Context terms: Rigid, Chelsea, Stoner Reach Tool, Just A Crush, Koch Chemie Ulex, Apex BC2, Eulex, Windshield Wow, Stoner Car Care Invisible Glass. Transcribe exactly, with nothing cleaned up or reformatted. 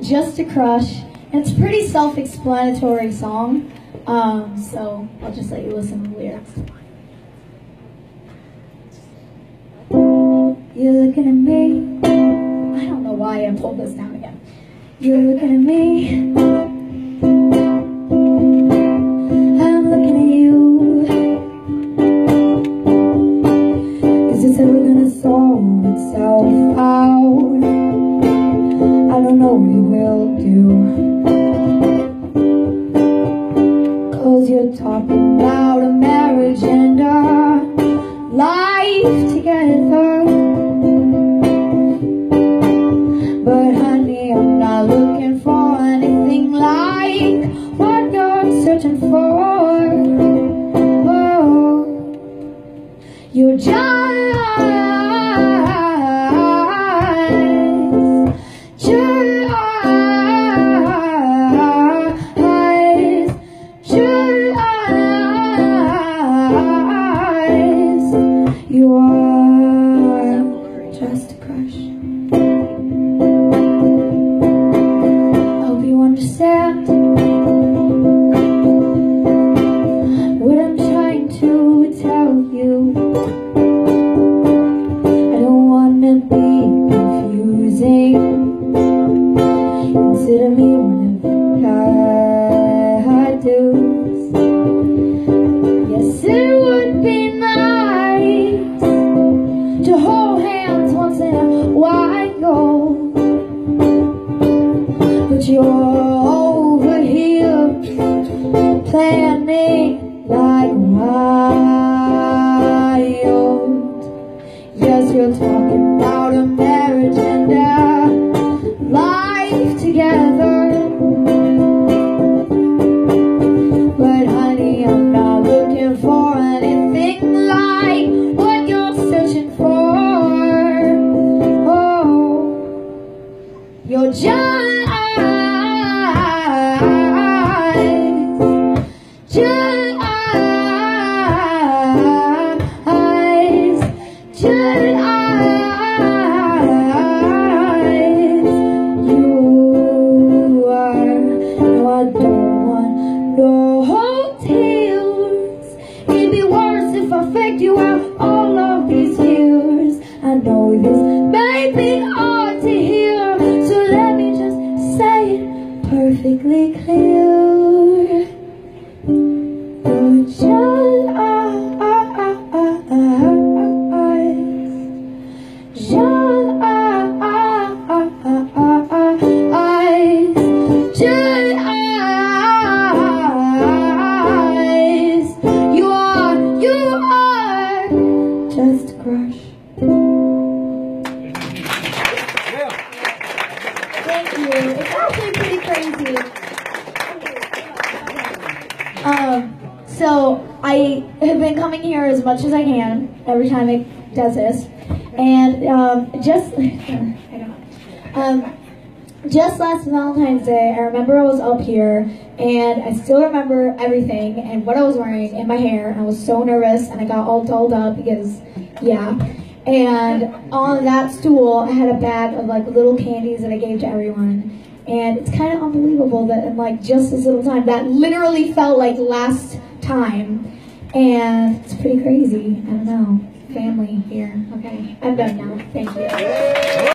Just A Crush. It's a pretty self-explanatory song, um, so I'll just let you listen to the lyrics. You're looking at me. I don't know why I pulled this down again. You're looking at me. I'm looking at you. Is this ever gonna solve itself out? I don't know what it will do, 'cause you're talking about a marriage and our life together. But honey, I'm not looking for anything like what you're searching for. Oh, you're just You are just a crush. I hope you understand what I'm trying to tell you. I don't want to be confusing. Consider me one of your I-dos. Yes, it would be to hold hands once in a while, but you're over here playing me like wild. Yes, you're talking about a marriage and a life together, but honey, I'm not looking for anything like what you're searching for. You're just just just you are. No, I don't want no hotels. It'd be worse if I faked you out all of these years. I know this may be hard to hear, perfectly clear. You're just you are, you are just a crush. Thank you. It's actually pretty crazy. Um, so I have been coming here as much as I can every time it does this, and um, just um, just last Valentine's Day, I remember I was up here, and I still remember everything and what I was wearing and my hair. And I was so nervous, and I got all dolled up because, yeah. And on that stool, I had a bag of like little candies that I gave to everyone. And it's kind of unbelievable that in like just this little time, that literally felt like last time. And it's pretty crazy. I don't know. Family here. Okay. I'm done now. Thank you.